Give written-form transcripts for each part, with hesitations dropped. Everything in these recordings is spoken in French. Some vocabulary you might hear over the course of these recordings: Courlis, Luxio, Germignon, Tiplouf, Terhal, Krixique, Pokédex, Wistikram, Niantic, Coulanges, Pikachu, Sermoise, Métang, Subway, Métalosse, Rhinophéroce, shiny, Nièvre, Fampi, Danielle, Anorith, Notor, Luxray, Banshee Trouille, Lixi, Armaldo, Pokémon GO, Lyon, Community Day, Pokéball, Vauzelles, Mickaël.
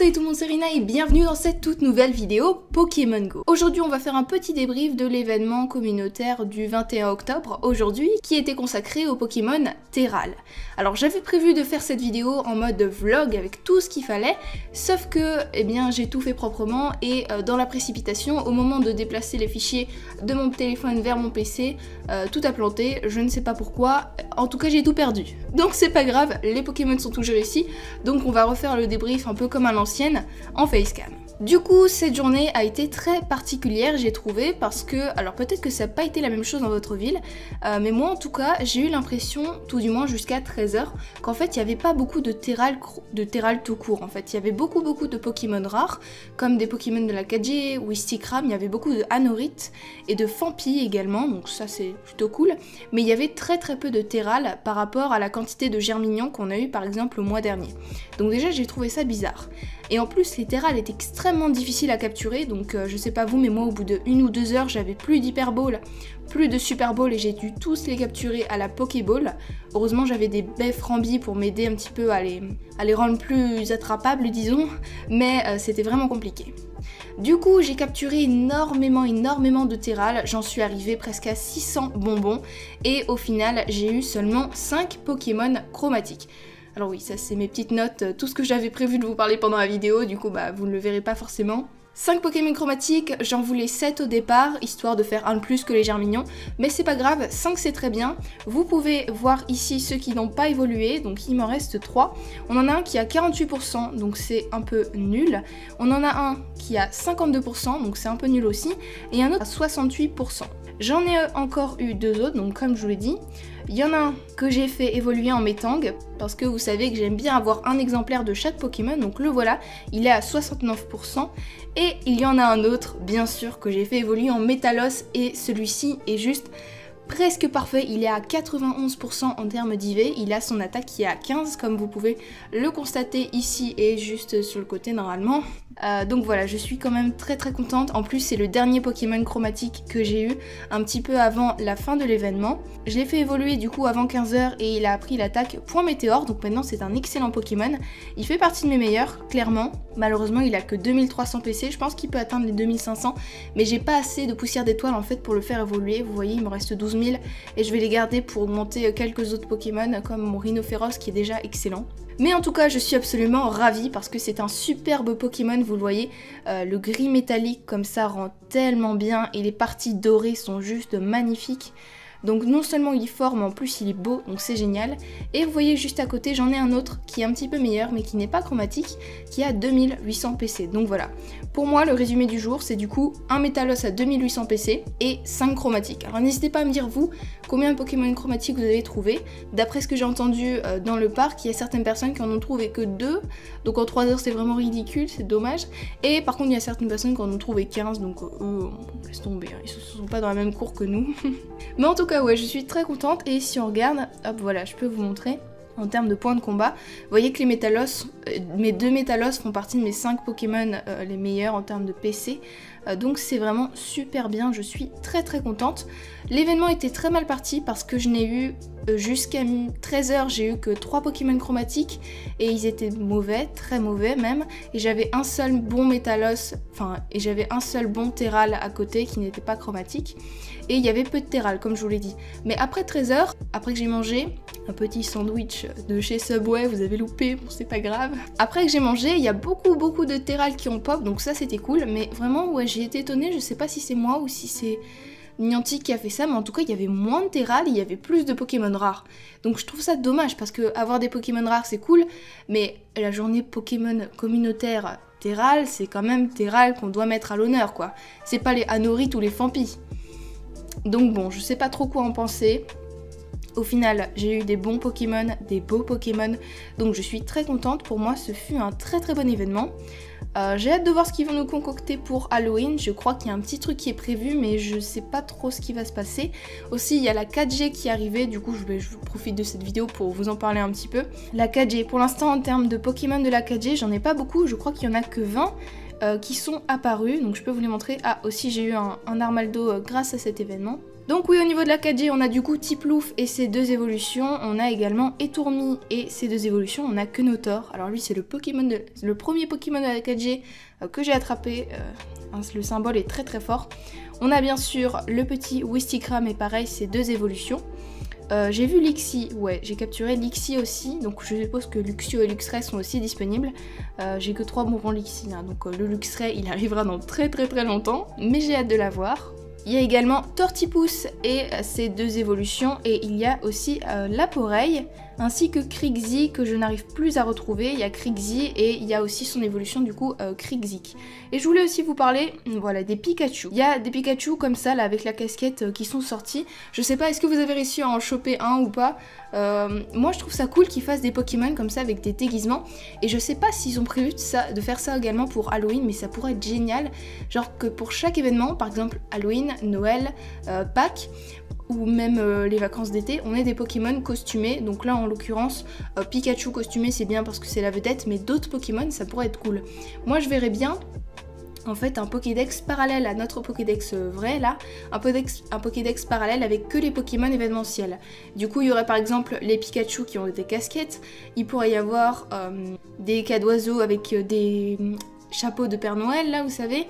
Salut tout le monde, c'est Rina et bienvenue dans cette toute nouvelle vidéo Pokémon GO. Aujourd'hui on va faire un petit débrief de l'événement communautaire du 21 octobre aujourd'hui qui était consacré au Pokémon Terhal. Alors j'avais prévu de faire cette vidéo en mode vlog avec tout ce qu'il fallait, sauf que eh bien j'ai tout fait proprement et dans la précipitation, au moment de déplacer les fichiers de mon téléphone vers mon PC, tout a planté, je ne sais pas pourquoi, en tout cas j'ai tout perdu. Donc c'est pas grave, les Pokémon sont toujours ici, donc on va refaire le débrief un peu comme à l'ancienne en facecam. Du coup, cette journée a été très particulière, j'ai trouvé, parce que, alors peut-être que ça n'a pas été la même chose dans votre ville, mais moi en tout cas, j'ai eu l'impression, tout du moins jusqu'à 13 h, qu'en fait, il n'y avait pas beaucoup de Terhal tout court, en fait. Il y avait beaucoup de Pokémon rares, comme des Pokémon de la 4G, Wistikram, il y avait beaucoup de Anorith et de Fampi également, donc ça c'est plutôt cool, mais il y avait très peu de Terhal par rapport à la quantité de Germignon qu'on a eu par exemple le mois dernier. Donc déjà, j'ai trouvé ça bizarre. Et en plus, les Terhal étaient extrêmement difficiles à capturer, donc je sais pas vous, mais moi au bout de 1 ou 2 heures, j'avais plus d'hyper ball, plus de super ball et j'ai dû tous les capturer à la pokéball. Heureusement, j'avais des baies Fampi pour m'aider un petit peu à les rendre plus attrapables, disons, mais c'était vraiment compliqué. Du coup, j'ai capturé énormément de Terhal, j'en suis arrivée presque à 600 bonbons et au final, j'ai eu seulement 5 Pokémon chromatiques. Alors oui, ça c'est mes petites notes, tout ce que j'avais prévu de vous parler pendant la vidéo, du coup bah vous ne le verrez pas forcément. 5 Pokémon chromatiques, j'en voulais 7 au départ, histoire de faire un de plus que les Germignons, mais c'est pas grave, 5 c'est très bien. Vous pouvez voir ici ceux qui n'ont pas évolué, donc il m'en reste 3. On en a un qui a 48%, donc c'est un peu nul. On en a un qui a 52%, donc c'est un peu nul aussi, et un autre à 68%. J'en ai encore eu 2 autres, donc comme je vous l'ai dit. Il y en a un que j'ai fait évoluer en Métang, parce que vous savez que j'aime bien avoir un exemplaire de chaque Pokémon, donc le voilà, il est à 69%. Et il y en a un autre, bien sûr, que j'ai fait évoluer en Métalosse, et celui-ci est juste presque parfait, il est à 91% en termes d'IV, il a son attaque qui est à 15, comme vous pouvez le constater ici et juste sur le côté normalement. Donc voilà, je suis quand même très contente. En plus, c'est le dernier Pokémon chromatique que j'ai eu un petit peu avant la fin de l'événement. Je l'ai fait évoluer du coup avant 15 h et il a appris l'attaque Point Météore. Donc maintenant, c'est un excellent Pokémon. Il fait partie de mes meilleurs, clairement. Malheureusement, il a que 2300 PC. Je pense qu'il peut atteindre les 2500, mais j'ai pas assez de poussière d'étoile en fait pour le faire évoluer. Vous voyez, il me reste 12 000 et je vais les garder pour augmenter quelques autres Pokémon comme mon Rhinophéroce qui est déjà excellent. Mais en tout cas, je suis absolument ravie parce que c'est un superbe Pokémon, vous le voyez, le gris métallique comme ça rend tellement bien et les parties dorées sont juste magnifiques. Donc non seulement il est fort, mais en plus il est beau, donc c'est génial. Et vous voyez juste à côté, j'en ai un autre qui est un petit peu meilleur, mais qui n'est pas chromatique, qui a 2800 PC. Donc voilà, pour moi le résumé du jour, c'est du coup un Métalosse à 2800 PC et 5 chromatiques. Alors n'hésitez pas à me dire vous, combien de Pokémon chromatiques vous avez trouvé. D'après ce que j'ai entendu dans le parc, il y a certaines personnes qui en ont trouvé que 2, donc en 3 heures c'est vraiment ridicule, c'est dommage. Et par contre il y a certaines personnes qui en ont trouvé 15, donc laisse tomber, ils ne sont pas dans la même cour que nous. Mais en tout cas, ouais, je suis très contente et si on regarde, hop voilà, je peux vous montrer en termes de points de combat. Vous voyez que les Métalosses, mes 2 Métalosses font partie de mes 5 Pokémon les meilleurs en termes de PC. Donc c'est vraiment super bien, je suis très contente. L'événement était très mal parti parce que je n'ai eu jusqu'à 13 h, j'ai eu que 3 Pokémon chromatiques et ils étaient mauvais, très mauvais même, et j'avais un seul bon Métalosse, enfin et j'avais un seul bon Terhal à côté qui n'était pas chromatique et il y avait peu de Terhal comme je vous l'ai dit. Mais après 13 h, après que j'ai mangé un petit sandwich de chez Subway, vous avez loupé, bon c'est pas grave, après que j'ai mangé, il y a beaucoup de Terhal qui ont pop, donc ça c'était cool, mais vraiment ouais, j'ai été étonnée, je sais pas si c'est moi ou si c'est Niantic qui a fait ça, mais en tout cas il y avait moins de Terhal, il y avait plus de Pokémon rares. Donc je trouve ça dommage parce que avoir des Pokémon rares c'est cool, mais la journée Pokémon communautaire Terhal, c'est quand même Terhal qu'on doit mettre à l'honneur quoi. C'est pas les Anorith ou les Fampi. Donc bon, je sais pas trop quoi en penser. Au final, j'ai eu des bons Pokémon, des beaux Pokémon, donc je suis très contente. Pour moi, ce fut un très bon événement. J'ai hâte de voir ce qu'ils vont nous concocter pour Halloween. Je crois qu'il y a un petit truc qui est prévu, mais je sais pas trop ce qui va se passer. Aussi, il y a la 4G qui est arrivée, du coup je profite de cette vidéo pour vous en parler un petit peu. La 4G, pour l'instant en termes de Pokémon de la 4G, j'en ai pas beaucoup, je crois qu'il y en a que 20 qui sont apparus, donc je peux vous les montrer. Ah, aussi j'ai eu un Armaldo grâce à cet événement. Donc oui, au niveau de la 4G, on a du coup Tiplouf et ses deux évolutions. On a également Etourmi et ses deux évolutions. On a que Notor. Alors lui, c'est le premier Pokémon de la 4G que j'ai attrapé. Le symbole est très très fort. On a bien sûr le petit Wistikram et pareil, ses deux évolutions. J'ai vu Lixi, ouais, j'ai capturé Lixi aussi, donc je suppose que Luxio et Luxray sont aussi disponibles. J'ai que 3 mouvements Lixi, hein, donc le Luxray, il arrivera dans très très très longtemps, mais j'ai hâte de l'avoir. Il y a également Tortipousse et ses deux évolutions, et il y a aussi la Poreille, ainsi que Krixique que je n'arrive plus à retrouver. Il y a Krixique et il y a aussi son évolution du coup Krixique. Et je voulais aussi vous parler, voilà, des Pikachu. Il y a des Pikachu comme ça là avec la casquette qui sont sortis. Je sais pas, est-ce que vous avez réussi à en choper un ou pas? Moi je trouve ça cool qu'ils fassent des Pokémon comme ça avec des déguisements, et je sais pas s'ils ont prévu de faire ça également pour Halloween, mais ça pourrait être génial, genre que pour chaque événement, par exemple Halloween, Noël, Pâques, ou même les vacances d'été, on est des Pokémon costumés. Donc là en l'occurrence Pikachu costumé, c'est bien parce que c'est la vedette, mais d'autres Pokémon ça pourrait être cool. Moi je verrais bien en fait un Pokédex parallèle à notre Pokédex vrai là, un Pokédex parallèle avec que les Pokémon événementiels. Du coup il y aurait par exemple les Pikachu qui ont des casquettes, il pourrait y avoir des cas d'oiseaux avec des chapeau de Père Noël là, vous savez,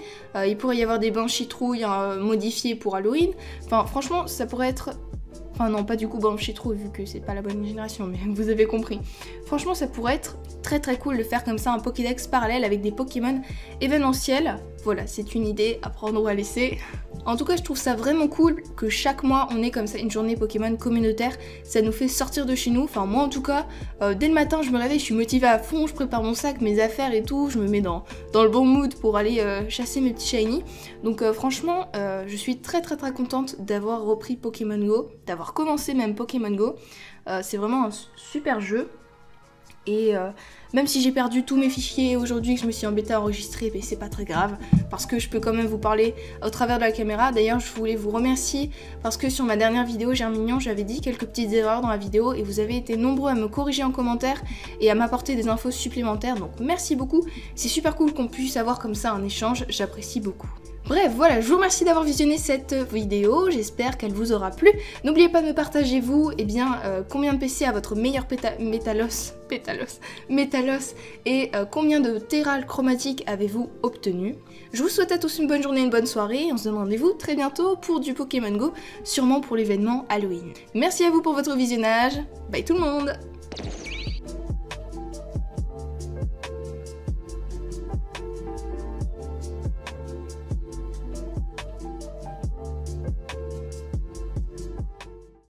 il pourrait y avoir des Banshee Trouilles modifiés pour Halloween. Enfin franchement ça pourrait être, enfin non pas du coup Banshee Trouille vu que c'est pas la bonne génération, mais vous avez compris. Franchement ça pourrait être très très cool de faire comme ça un Pokédex parallèle avec des Pokémon événementiels. Voilà, c'est une idée à prendre ou à laisser. En tout cas je trouve ça vraiment cool que chaque mois on ait comme ça une journée Pokémon communautaire, ça nous fait sortir de chez nous, enfin moi en tout cas, dès le matin je me réveille, je suis motivée à fond, je prépare mon sac, mes affaires et tout, je me mets dans le bon mood pour aller chasser mes petits shiny. Donc franchement je suis très très très contente d'avoir repris Pokémon GO, d'avoir commencé même Pokémon GO, c'est vraiment un super jeu. Et même si j'ai perdu tous mes fichiers aujourd'hui, que je me suis embêtée à enregistrer, mais c'est pas très grave parce que je peux quand même vous parler au travers de la caméra. D'ailleurs je voulais vous remercier parce que sur ma dernière vidéo Germignon, j'avais dit quelques petites erreurs dans la vidéo et vous avez été nombreux à me corriger en commentaire et à m'apporter des infos supplémentaires, donc merci beaucoup, c'est super cool qu'on puisse avoir comme ça un échange, j'apprécie beaucoup. Bref, voilà, je vous remercie d'avoir visionné cette vidéo, j'espère qu'elle vous aura plu. N'oubliez pas de me partager, vous, eh bien, combien de PC a votre meilleur Métalosse et combien de Terhal chromatiques avez-vous obtenu. Je vous souhaite à tous une bonne journée, une bonne soirée, et on se donne rendez-vous très bientôt pour du Pokémon GO, sûrement pour l'événement Halloween. Merci à vous pour votre visionnage, bye tout le monde.